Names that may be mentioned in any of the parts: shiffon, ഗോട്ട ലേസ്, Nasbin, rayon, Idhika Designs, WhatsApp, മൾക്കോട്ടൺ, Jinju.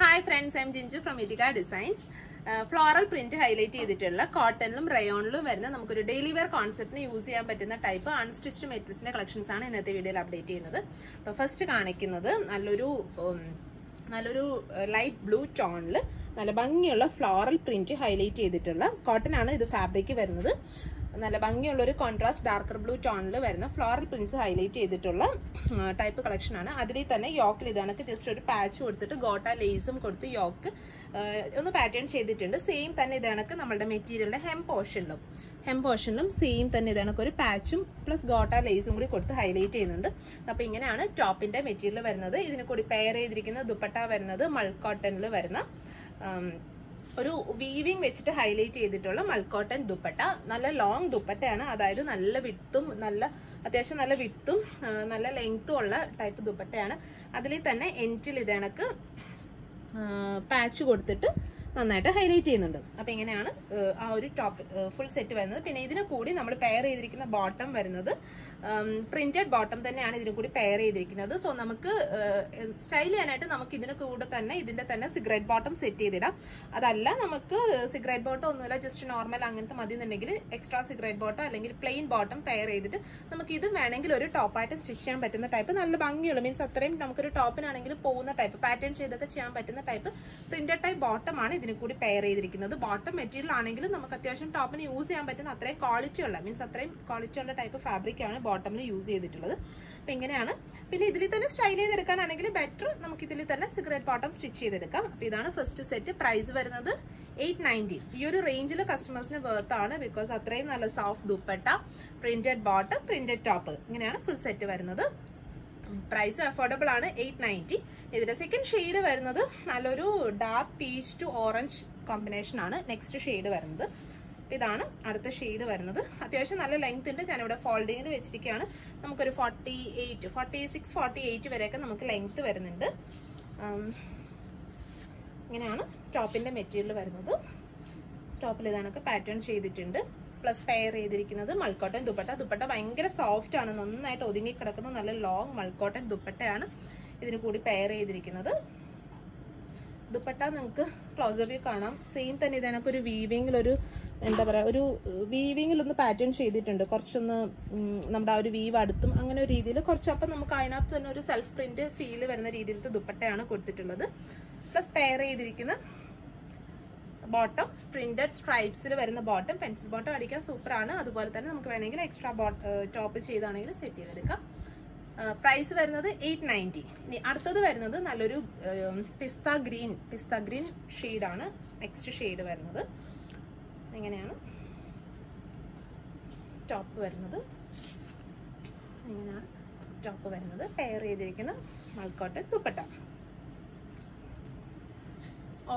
Hi friends, I am Jinju from Idhika Designs. Floral print highlight ചെയ്തിട്ടുള്ള കോട്ടണിലും റയോണിലും വരുന്ന നമുക്ക് ഒരു ഡെയിലി വെയർ കോൺസെപ്റ്റിനെ യൂസ് ചെയ്യാൻ പറ്റുന്ന ടൈപ്പ് അൺസ്റ്റിച്ച്ഡ് മെറ്റീരിയൽസിന്റെ കളക്ഷൻസ് ആണ് ഇന്നത്തെ വീഡിയോയിൽ അപ്ഡേറ്റ് ചെയ്യുന്നത്. അപ്പോൾ ഫസ്റ്റ് കാണിക്കുന്നത് നല്ലൊരു ലൈറ്റ് ബ്ലൂ ടോണിൽ നല്ല ഭംഗിയുള്ള ഫ്ലോറൽ പ്രിന്റ് ഹൈലൈറ്റ് ചെയ്തിട്ടുള്ള കോട്ടൺ ആണ് ഇത് ഫാബ്രിക് വരുന്നത്. നല്ല ഭംഗിയുള്ള ഒരു കോൺട്രാസ്റ്റ് ഡാർക്കർ ബ്ലൂ ടോണിൽ വരുന്ന ഫ്ലോറൽ പ്രിന്റ്സ് ഹൈലൈറ്റ് ചെയ്തിട്ടുള്ള ടൈപ്പ് കളക്ഷൻ ആണ്. അതിൽ തന്നെ യോക്കിൽ ഇതാണൊക്കെ ജസ്റ്റ് ഒരു പാച്ച് കൊടുത്തിട്ട് ഗോട്ട ലേസും കൊടുത്ത് യോക്ക് ഒന്ന് പാറ്റേൺ ചെയ്തിട്ടുണ്ട്. സെയിം തന്നെ ഇതാണൊക്കെ നമ്മുടെ മെറ്റീരിയലിന്റെ ഹെം പോർഷനിലും സെയിം തന്നെ ഇതാണൊക്കെ ഒരു പാച്ചും പ്ലസ് ഗോട്ട ലേസും കൂടി കൊടുത്ത് ഹൈലൈറ്റ് ചെയ്യുന്നുണ്ട്. അപ്പോൾ ഇങ്ങനെയാണ് ടോപ്പിന്റെ മെറ്റീരിയൽ വരുന്നത്. ഇതിനെ കൂടി പെയർ ചെയ്തിരിക്കുന്ന ദുപ്പട്ട വരുന്നത് മൾക്കോട്ടണിൽ വരുന്ന ഒരു വീവിങ് വെച്ചിട്ട് ഹൈലൈറ്റ് ചെയ്തിട്ടുള്ള മൾക്കോട്ടൺ ദുപ്പട്ട. നല്ല ലോങ് ദുപ്പട്ടയാണ്, അതായത് നല്ല വിട്ടും നല്ല അത്യാവശ്യം നല്ല വിട്ടും നല്ല ലെങ്ത്തും ഉള്ള ടൈപ്പ് ദുപ്പട്ടയാണ്. അതിൽ തന്നെ എൻറ്റിൽ ഇതേണക്ക് പാച്ച് കൊടുത്തിട്ട് നന്നായിട്ട് ഹൈലൈറ്റ് ചെയ്യുന്നുണ്ട്. അപ്പോൾ ഇങ്ങനെയാണ് ആ ഒരു ടോപ്പ് ഫുൾ സെറ്റ് വരുന്നത്. പിന്നെ ഇതിന് കൂടി നമ്മൾ പെയർ ചെയ്തിരിക്കുന്ന ബോട്ടം വരുന്നത് പ്രിന്റഡ് ബോട്ടം തന്നെയാണ് ഇതിന് കൂടി പെയർ ചെയ്തിരിക്കുന്നത്. സോ നമുക്ക് സ്റ്റൈൽ ചെയ്യാനായിട്ട് നമുക്ക് ഇതിന് കൂടെ തന്നെ ഇതിൻ്റെ തന്നെ സിഗരറ്റ് ബോട്ടം സെറ്റ് ചെയ്തിടാം. അതല്ല നമുക്ക് സിഗരറ്റ് ബോട്ടം ഒന്നുമില്ല, ജസ്റ്റ് നോർമൽ അങ്ങനത്തെ മതി എന്നുണ്ടെങ്കിൽ എക്സ്ട്രാ സിഗരറ്റ് ബോട്ടം അല്ലെങ്കിൽ പ്ലെയിൻ ബോട്ടം പെയർ ചെയ്തിട്ട് നമുക്ക് ഇത് വേണമെങ്കിൽ ഒരു ടോപ്പായിട്ട് സ്റ്റിച്ച് ചെയ്യാൻ പറ്റുന്ന ടൈപ്പ് നല്ല ഭംഗിയുള്ള മീൻസ് അത്രയും നമുക്കൊരു ടോപ്പിനാണെങ്കിലും പോകുന്ന ടൈപ്പ് പാറ്റേൺ ചെയ്തൊക്കെ ചെയ്യാൻ പറ്റുന്ന ടൈപ്പ് പ്രിന്റഡ് ടൈപ്പ് ബോട്ടമാണ് ഇതിന് കൂടി പെയർ ചെയ്തിരിക്കുന്നത്. ബോട്ടം മെറ്റീരിയൽ ആണെങ്കിലും നമുക്ക് അത്യാവശ്യം ടോപ്പിന് യൂസ് ചെയ്യാൻ പറ്റുന്ന അത്രയും ക്വാളിറ്റി ഉള്ള ടൈപ്പ് ഫാബ്രിക് ആണ് ബോട്ടമിൽ യൂസ് ചെയ്തിട്ടുള്ളത്. അപ്പം ഇങ്ങനെയാണ്. പിന്നെ ഇതിൽ തന്നെ സ്റ്റൈൽ ചെയ്തെടുക്കാനാണെങ്കിൽ ബെറ്റർ നമുക്ക് ഇതിൽ തന്നെ സിഗരറ്റ് ബോട്ടം സ്റ്റിച്ച് ചെയ്തെടുക്കാം. അപ്പം ഇതാണ് ഫസ്റ്റ് സെറ്റ്. പ്രൈസ് വരുന്നത് 890. ഈ ഒരു റേഞ്ചിൽ കസ്റ്റമേഴ്സിന് വേർത്താണ്, ബിക്കോസ് അത്രയും നല്ല soft dupatta, printed bottom, printed top, ഇങ്ങനെയാണ് ഫുൾ സെറ്റ് വരുന്നത്. പ്രൈസും അഫോർഡബിൾ ആണ്, 890. ഇതിന്റെ സെക്കൻഡ് ഷെയ്ഡ് വരുന്നത് നല്ലൊരു dark peach to orange combination ആണ് നെക്സ്റ്റ് ഷെയ്ഡ് വരുന്നത്. ഇതാണ് അടുത്ത ഷെയ്ഡ് വരുന്നത്. അത്യാവശ്യം നല്ല ലെങ്ത് ഉണ്ട്. ഞാനിവിടെ ഫോൾഡിങ്ങിന് വെച്ചിരിക്കുകയാണ്. നമുക്കൊരു 48 വരെയൊക്കെ നമുക്ക് ലെങ്ത് വരുന്നുണ്ട്. ഇങ്ങനെയാണ് ടോപ്പിന്റെ മെറ്റീരിയൽ വരുന്നത്. ടോപ്പിൽ ഇതാണൊക്കെ പാറ്റേൺ ചെയ്തിട്ടുണ്ട്. പ്ലസ് പെയർ ചെയ്തിരിക്കുന്നത് മൾക്കോട്ടൻ ദുപ്പട്ട ഭയങ്കര സോഫ്റ്റ് ആണ്, നന്നായിട്ട് ഒതുങ്ങി കിടക്കുന്ന നല്ല ലോങ് മൾക്കോട്ടൻ ദുപ്പട്ടയാണ് ഇതിന് കൂടി പെയർ ചെയ്തിരിക്കുന്നത്. ദുപ്പട്ട നിങ്ങൾക്ക് ക്ലോസർ വ്യൂ കാണാം. സെയിം തന്നെ ഇതിനൊക്കെ ഒരു വീവിങ്ങിലൊരു വീവിങ്ങിലൊന്ന് പാറ്റേൺ ചെയ്തിട്ടുണ്ട്. കുറച്ചൊന്ന് നമ്മുടെ ആ ഒരു വീവ് അടുത്തും അങ്ങനെ ഒരു രീതിയിൽ കുറച്ച്, അപ്പം നമുക്ക് അതിനകത്ത് തന്നെ ഒരു സെൽഫ് പ്രിന്റ് ഫീൽ വരുന്ന രീതിയിലത്തെ ദുപ്പട്ടയാണ് കൊടുത്തിട്ടുള്ളത്. പ്ലസ് പെയർ ചെയ്തിരിക്കുന്ന ബോട്ടം പ്രിന്റഡ് സ്ട്രൈപ്സിൽ വരുന്ന ബോട്ടം, പെൻസിൽ ബോട്ടം അടിക്കാൻ സൂപ്പറാണ്. അതുപോലെ തന്നെ നമുക്ക് വേണമെങ്കിൽ എക്സ്ട്രാ ടോപ്പ് ചെയ്താണെങ്കിൽ സെറ്റ് ചെയ്തെടുക്കാം. പ്രൈസ് വരുന്നത് 890. ഇനി അടുത്തത് വരുന്നത് നല്ലൊരു പിസ്ത ഗ്രീൻ ഷെയ്ഡാണ് നെക്സ്റ്റ് ഷെയ്ഡ് വരുന്നത്. ഇങ്ങനെയാണ് ടോപ്പ് വരുന്നത്. പെയർ ചെയ്തിരിക്കുന്ന മൾക്കോട്ടൻ ദുപ്പട്ട.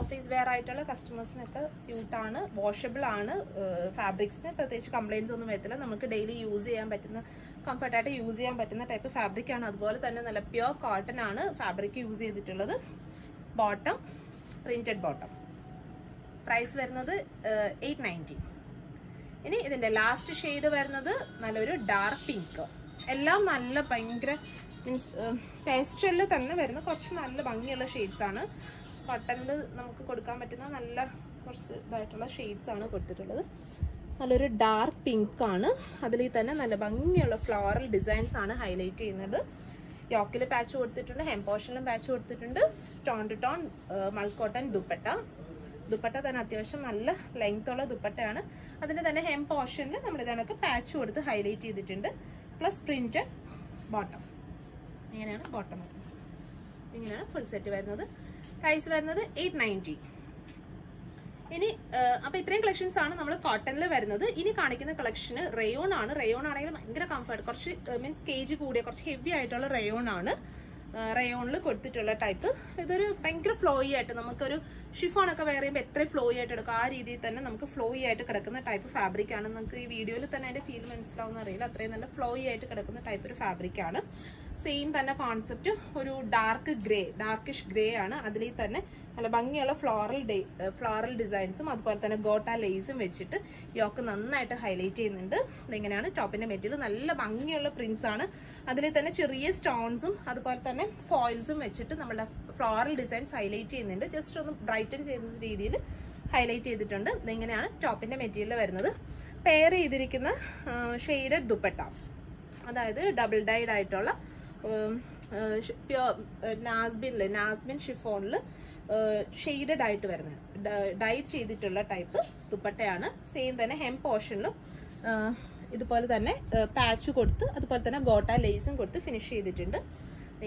ഓഫീസ് വെയർ ആയിട്ടുള്ള കസ്റ്റമേഴ്സിനൊക്കെ സ്യൂട്ടാണ്, വാഷബിൾ ആണ്. ഫാബ്രിക്സിന് പ്രത്യേകിച്ച് കംപ്ലയിൻസ് ഒന്നും വരത്തില്ല. നമുക്ക് ഡെയിലി യൂസ് ചെയ്യാൻ പറ്റുന്ന, കംഫർട്ടായിട്ട് യൂസ് ചെയ്യാൻ പറ്റുന്ന ടൈപ്പ് ഫാബ്രിക് ആണ്. അതുപോലെ തന്നെ നല്ല പ്യുവർ കോട്ടൺ ആണ് ഫാബ്രിക് യൂസ് ചെയ്തിട്ടുള്ളത്. Bottom printed bottom. പ്രൈസ് വരുന്നത് 890. ഇനി ഇതിൻ്റെ ലാസ്റ്റ് ഷെയ്ഡ് വരുന്നത് നല്ലൊരു ഡാർക്ക് പിങ്ക്. എല്ലാം നല്ല ഭയങ്കര മീൻസ് പേസ്റ്റലിൽ തന്നെ വരുന്ന കുറച്ച് നല്ല ഭംഗിയുള്ള ഷെയ്ഡ്സ് ആണ്. കോട്ടണിൽ നമുക്ക് കൊടുക്കാൻ പറ്റുന്ന നല്ല കുറച്ച് ഇതായിട്ടുള്ള ഷെയ്ഡ്സ് ആണ് കൊടുത്തിട്ടുള്ളത്. നല്ലൊരു ഡാർക്ക് പിങ്ക് ആണ്. അതിൽ തന്നെ നല്ല ഭംഗിയുള്ള ഫ്ലോറൽ ഡിസൈൻസ് ആണ് ഹൈലൈറ്റ് ചെയ്യുന്നത്. യോക്കിൽ പാച്ച് കൊടുത്തിട്ടുണ്ട്, ഹെം പോർഷനിലും പാച്ച് കൊടുത്തിട്ടുണ്ട്. Tone to tone മൾക്കോട്ടൺ dupatta തന്നെ അത്യാവശ്യം നല്ല ലെങ്ത്തുള്ള ദുപ്പട്ടയാണ്. അതിൻ്റെ തന്നെ ഹെം പോർഷനിൽ നമ്മൾ ഇതിനൊക്കെ പാച്ച് കൊടുത്ത് ഹൈലൈറ്റ് ചെയ്തിട്ടുണ്ട്. Plus printed bottom. ഇങ്ങനെയാണ് ബോട്ടം വരുന്നത്. ഇങ്ങനെയാണ് ഫുൾ സെറ്റ് വരുന്നത്. പ്രൈസ് വരുന്നത് 890. ഇനി അപ്പോൾ ഇത്രയും കളക്ഷൻസ് ആണ് നമ്മൾ കോട്ടണിൽ വരുന്നത്. ഇനി കാണിക്കുന്ന കളക്ഷന് റയോൺ ആണെങ്കിൽ ഭയങ്കര കംഫർട്ട്, കുറച്ച് മീൻസ് കേജ് കൂടിയ കുറച്ച് ഹെവി ആയിട്ടുള്ള റയോണിൽ കൊടുത്തിട്ടുള്ള ടൈപ്പ്. ഇതൊരു ഭയങ്കര ഫ്ലോയി ആയിട്ട് നമുക്കൊരു ഷിഫോണൊക്കെ വെയർ ചെയ്യുമ്പോൾ എത്ര ഫ്ലോയി ആയിട്ട് എടുക്കും ആ രീതിയിൽ തന്നെ നമുക്ക് ഫ്ലോയി ആയിട്ട് കിടക്കുന്ന ടൈപ്പ് ഫാബ്രിക് ആണ്. നമുക്ക് ഈ വീഡിയോയിൽ തന്നെ അതിൻ്റെ ഫീൽ മനസ്സിലാവുന്ന അറിയില്ല, അത്രയും നല്ല ഫ്ലോയി ആയിട്ട് കിടക്കുന്ന ടൈപ്പ് ഒരു ഫാബ്രിക് ആണ്. സെയിം തന്നെ കോൺസെപ്റ്റ് ഒരു ഡാർക്കിഷ് ഗ്രേ ആണ്. അതിൽ തന്നെ നല്ല ഭംഗിയുള്ള ഫ്ലോറൽ ഡിസൈൻസും അതുപോലെ തന്നെ ഗോട്ട ലേസും വെച്ചിട്ട് യോക്ക് നന്നായിട്ട് ഹൈലൈറ്റ് ചെയ്യുന്നുണ്ട്. ഇങ്ങനെയാണ് ടോപ്പിൻ്റെ മെറ്റീരിയൽ. നല്ല ഭംഗിയുള്ള പ്രിന്റ്സ് ആണ്. അതിൽ തന്നെ ചെറിയ സ്റ്റോൺസും അതുപോലെ തന്നെ ഫോയിൽസും വെച്ചിട്ട് നമ്മുടെ floral designs highlight ചെയ്യുന്നുണ്ട് just ഒന്ന് brighten ചെയ്യുന്ന രീതിയിൽ highlight ചെയ്തിട്ടുണ്ട് ഇത് ഇങ്ങനെയാണ് ടോപ്പിന്റെ മെറ്റീരിയൽ വരുന്നത് പെയർ ചെയ്തിരിക്കുന്ന shaded dupatta അതായത് double dyed ആയിട്ടുള്ള nasbin chiffon shaded ആയിട്ട് വരുന്നത് dyed ചെയ്തിട്ടുള്ള type dupattayana same തന്നെ hem portion ലും ഇതുപോലെ തന്നെ പാച്ച് കൊടുത്ത് അതുപോലെ തന്നെ ഗോട്ട ലേസും കൊടുത്ത് ഫിനിഷ് ചെയ്തിട്ടുണ്ട്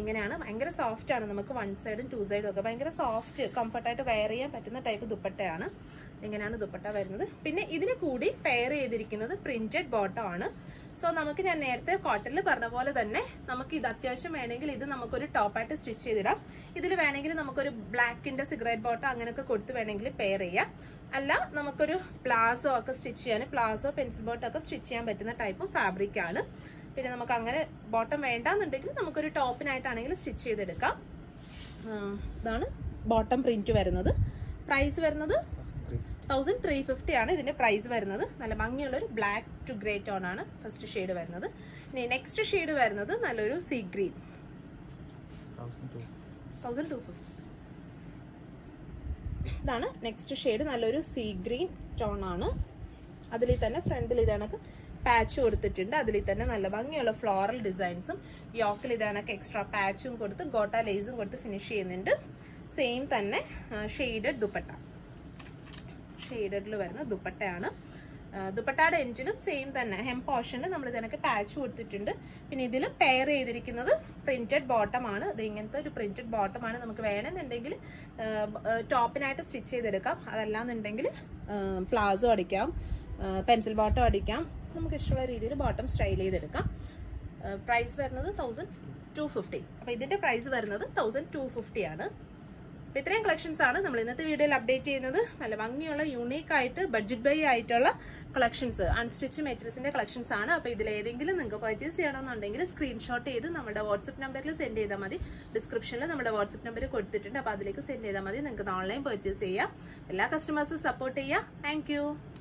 ഇങ്ങനെയാണ് ഭയങ്കര സോഫ്റ്റ് ആണ് നമുക്ക് വൺ സൈഡും ടു സൈഡും ഒക്കെ ഭയങ്കര സോഫ്റ്റ് കംഫർട്ട് ആയിട്ട് വെയർ ചെയ്യാൻ പറ്റുന്ന ടൈപ്പ് ദുപ്പട്ടയാണ് ഇങ്ങനെയാണ് ദുപ്പട്ട വരുന്നത് പിന്നെ ഇതിനെ കൂടി പെയർ ചെയ്തിരിക്കുന്നത് പ്രിന്റഡ് ബോട്ടം ആണ് സോ നമുക്ക് ഞാൻ നേരത്തെ കോട്ടണിൽ പറഞ്ഞ പോലെ തന്നെ നമുക്ക് ഇത് അത്യാവശ്യം വേണമെങ്കിൽ ഇത് നമുക്ക് ഒരു ടോപ്പ് ആയിട്ട് സ്റ്റിച്ച് ചെയ്തിടാം ഇതിൽ വേണമെങ്കിൽ നമുക്ക് ഒരു ബ്ലാക്കിന്റെ സിഗരറ്റ് ബോട്ടം അങ്ങനെയൊക്കെ കൊടുത്ത് വേണമെങ്കിൽ പെയർ ചെയ്യാം അല്ല നമുക്ക് ഒരു പ്ലാസോ ഒക്കെ സ്റ്റിച്ച് ചെയ്യാൻ പ്ലാസോ പെൻസിൽ ബോട്ടം ഒക്കെ സ്റ്റിച്ച് ചെയ്യാൻ പറ്റുന്ന ടൈപ്പ് ഫാബ്രിക് ആണ് പിന്നെ നമുക്ക് അങ്ങനെ ബോട്ടം വേണ്ടാന്നുണ്ടെങ്കിൽ നമുക്ക് ഒരു ടോപ്പിനായിട്ടാണെങ്കിൽ സ്റ്റിച്ച് ചെയ്തെടുക്കാം ഇതാണ് ബോട്ടം പ്രിന്റ് വരുന്നത് പ്രൈസ് വരുന്നത് 1350 ആണ് ഇതിന്റെ പ്രൈസ് വരുന്നത് നല്ല ഭംഗിയുള്ള ഒരു ബ്ലാക്ക് ടു ഗ്രേ ടോൺ ആണ് ഫസ്റ്റ് ഷെയ്ഡ് വരുന്നത് ഇനി നെക്സ്റ്റ് ഷെയ്ഡ് വരുന്നത് നല്ലൊരു സീ ഗ്രീൻ 1250 ഇതാണ് നെക്സ്റ്റ് ഷെയ്ഡ് നല്ലൊരു സീ ഗ്രീൻ ടോൺ ആണ് അതിൽ തന്നെ ഫ്രണ്ടിൽ ഇതാണക്ക് പാച്ച് കൊടുത്തിട്ടുണ്ട് അതിൽ തന്നെ നല്ല ഭംഗിയുള്ള ഫ്ലോറൽ ഡിസൈൻസും യോക്കിൽ ഇതാണൊക്കെ എക്സ്ട്രാ പാച്ചും കൊടുത്ത് ഗോട്ട ലേസും കൊടുത്ത് ഫിനിഷ് ചെയ്യുന്നുണ്ട് സെയിം തന്നെ ഷെയ്ഡഡ് ദുപ്പട്ട ഷെയ്ഡഡിൽ വരുന്ന ദുപ്പട്ടയാണ് ദുപ്പട്ടയുടെ എൻഡിലും സെയിം തന്നെ ഹെം പോർഷനിൽ നമ്മൾ ഇതിനൊക്കെ പാച്ച് കൊടുത്തിട്ടുണ്ട് പിന്നെ ഇതിൽ പെയർ ചെയ്തിരിക്കുന്നത് പ്രിന്റഡ് ബോട്ടം ആണ് ഇത് ഇങ്ങനത്തെ ഒരു പ്രിന്റഡ് ബോട്ടം ആണ് നമുക്ക് വേണമെന്നുണ്ടെങ്കിൽ ടോപ്പിനായിട്ട് സ്റ്റിച്ച് ചെയ്തെടുക്കാം അതല്ലാന്നുണ്ടെങ്കിൽ പ്ലാസോ അടിക്കാം പെൻസിൽ ബോട്ടം അടിക്കാം നമുക്ക് ഇഷ്ടമുള്ള രീതിയിൽ ബോട്ടം സ്റ്റൈൽ ചെയ്തെടുക്കാം പ്രൈസ് വരുന്നത് 1250 അപ്പോൾ ഇതിൻ്റെ പ്രൈസ് വരുന്നത് 1250 ആണ് അപ്പോൾ ഇത്രയും കളക്ഷൻസാണ് നമ്മൾ ഇന്നത്തെ വീഡിയോയിൽ അപ്ഡേറ്റ് ചെയ്യുന്നത് നല്ല ഭംഗിയുള്ള യൂണീക്കായിട്ട് ബഡ്ജറ്റ് ബൈ ആയിട്ടുള്ള കളക്ഷൻസ് അൺസ്റ്റിച്ച് മെറ്റീരിയൽസിൻ്റെ കളക്ഷൻസാണ് അപ്പോൾ ഇതിലേതെങ്കിലും നിങ്ങൾക്ക് പർച്ചേസ് ചെയ്യണമെന്നുണ്ടെങ്കിൽ സ്ക്രീൻഷോട്ട് ചെയ്ത് നമ്മുടെ വാട്സപ്പ് നമ്പറിൽ സെൻഡ് ചെയ്താൽ മതി ഡിസ്ക്രിപ്ഷനിൽ നമ്മുടെ വാട്സപ്പ് നമ്പർ കൊടുത്തിട്ടുണ്ട് അപ്പോൾ അതിലേക്ക് സെൻഡ് ചെയ്താൽ മതി നിങ്ങൾക്ക് ഓൺലൈൻ പർച്ചേസ് ചെയ്യാം എല്ലാ കസ്റ്റമേഴ്സും സപ്പോർട്ട് ചെയ്യുക താങ്ക്